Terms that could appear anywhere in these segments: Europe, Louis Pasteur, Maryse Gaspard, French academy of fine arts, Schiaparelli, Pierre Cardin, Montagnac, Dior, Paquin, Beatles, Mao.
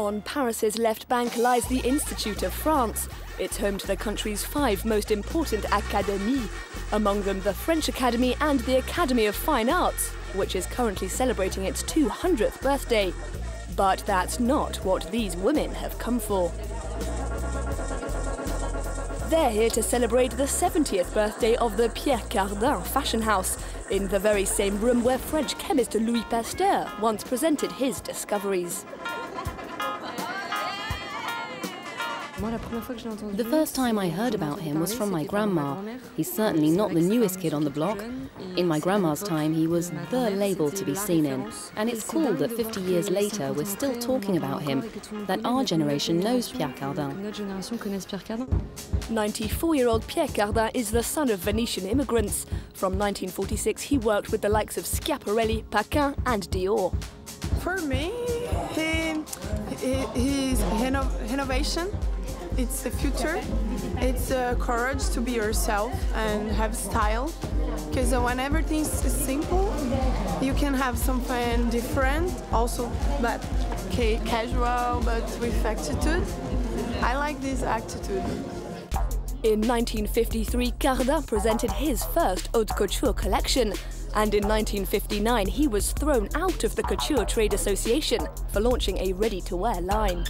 On Paris's left bank lies the Institute of France. It's home to the country's 5 most important académies, among them the French Academy and the Academy of Fine Arts, which is currently celebrating its 200th birthday. But that's not what these women have come for. They're here to celebrate the 70th birthday of the Pierre Cardin fashion house, in the very same room where French chemist Louis Pasteur once presented his discoveries. The first time I heard about him was from my grandma. He's certainly not the newest kid on the block. In my grandma's time, he was the label to be seen in. And it's cool that 50 years later, we're still talking about him, that our generation knows Pierre Cardin. 94-year-old Pierre Cardin is the son of Venetian immigrants. From 1946, he worked with the likes of Schiaparelli, Paquin and Dior. For me, his innovation. It's the future, it's the courage to be yourself and have style, because when everything is simple, you can have something different, also but casual, but with attitude. I like this attitude. In 1953, Cardin presented his first haute couture collection, and in 1959 he was thrown out of the Couture Trade Association for launching a ready-to-wear line.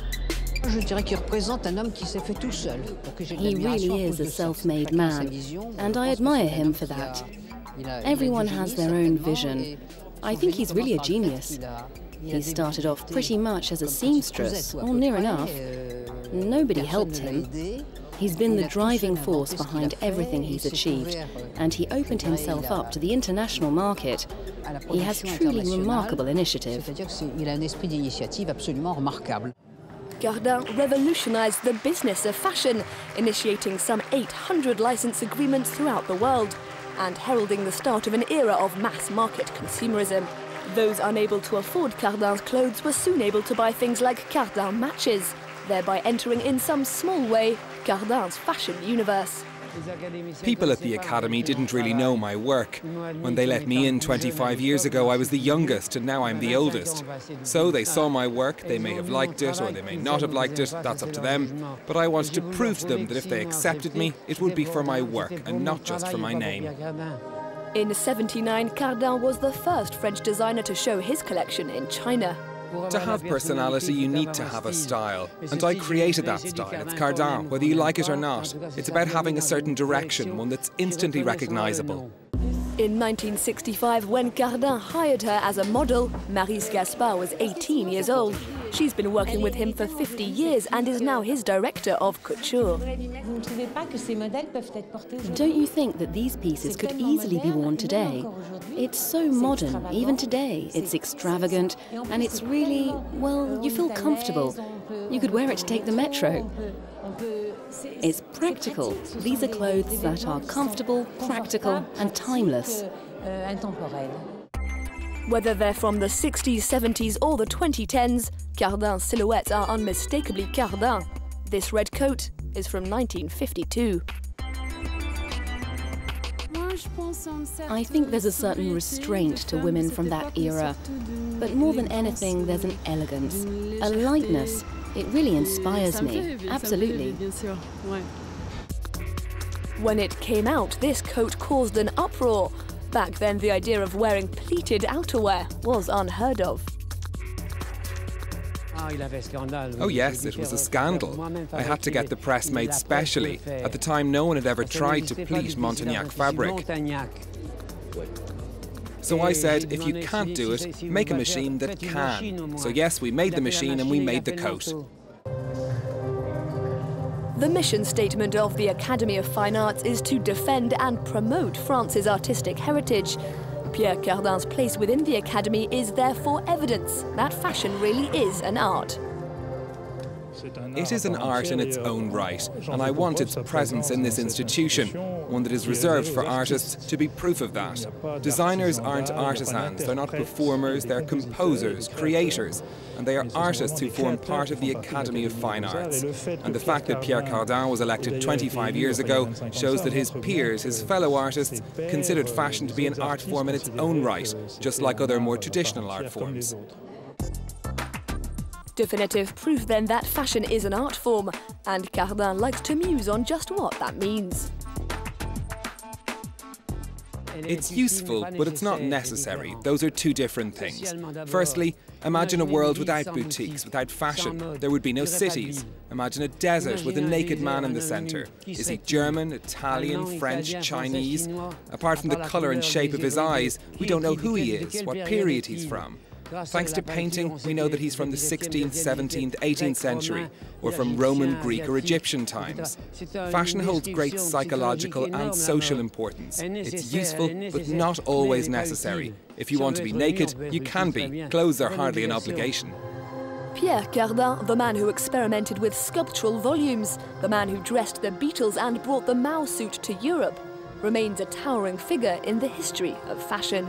He really is a self-made man, and I admire him for that. Everyone has their own vision. I think he's really a genius. He started off pretty much as a seamstress, or near enough. Nobody helped him. He's been the driving force behind everything he's achieved, and he opened himself up to the international market. He has truly remarkable initiative. Cardin revolutionized the business of fashion, initiating some 800 license agreements throughout the world and heralding the start of an era of mass-market consumerism. Those unable to afford Cardin's clothes were soon able to buy things like Cardin matches, thereby entering in some small way Cardin's fashion universe. People at the Academy didn't really know my work. When they let me in 25 years ago, I was the youngest, and now I'm the oldest. So they saw my work, they may have liked it, or they may not have liked it, that's up to them. But I wanted to prove to them that if they accepted me, it would be for my work, and not just for my name. In '79, Cardin was the first French designer to show his collection in China. To have personality, you need to have a style. And I created that style. It's Cardin, whether you like it or not. It's about having a certain direction, one that's instantly recognizable. In 1965, when Cardin hired her as a model, Maryse Gaspard was 18 years old. She's been working with him for 50 years and is now his director of couture. Don't you think that these pieces could easily be worn today? It's so modern, even today. It's extravagant, and it's really, well, you feel comfortable. You could wear it to take the metro. It's practical. These are clothes that are comfortable, practical, and timeless. Whether they're from the 60s, 70s, or the 2010s, Cardin's silhouettes are unmistakably Cardin. This red coat is from 1952. I think there's a certain restraint to women from that era. But more than anything, there's an elegance, a lightness. It really inspires me, absolutely. When it came out, this coat caused an uproar. Back then, the idea of wearing pleated outerwear was unheard of. Oh yes, it was a scandal. I had to get the press made specially. At the time, no one had ever tried to pleat Montagnac fabric. So I said, if you can't do it, make a machine that can. So yes, we made the machine and we made the coat. The mission statement of the Academy of Fine Arts is to defend and promote France's artistic heritage. Pierre Cardin's place within the Academy is therefore evidence that fashion really is an art. It is an art in its own right, and I want its presence in this institution, one that is reserved for artists, to be proof of that. Designers aren't artisans, they're not performers, they're composers, creators, and they are artists who form part of the Academy of Fine Arts. And the fact that Pierre Cardin was elected 25 years ago shows that his peers, his fellow artists, considered fashion to be an art form in its own right, just like other more traditional art forms. definitive proof then that fashion is an art form, and Cardin likes to muse on just what that means. It's useful, but it's not necessary. Those are two different things. Firstly, imagine a world without boutiques, without fashion. There would be no cities. Imagine a desert with a naked man in the center. Is he German, Italian, French, Chinese? Apart from the color and shape of his eyes, we don't know who he is, what period he's from. Thanks to painting, we know that he's from the 16th, 17th, 18th century, or from Roman, Greek or Egyptian times. Fashion holds great psychological and social importance. It's useful, but not always necessary. If you want to be naked, you can be. Clothes are hardly an obligation. Pierre Cardin, the man who experimented with sculptural volumes, the man who dressed the Beatles and brought the Mao suit to Europe, remains a towering figure in the history of fashion.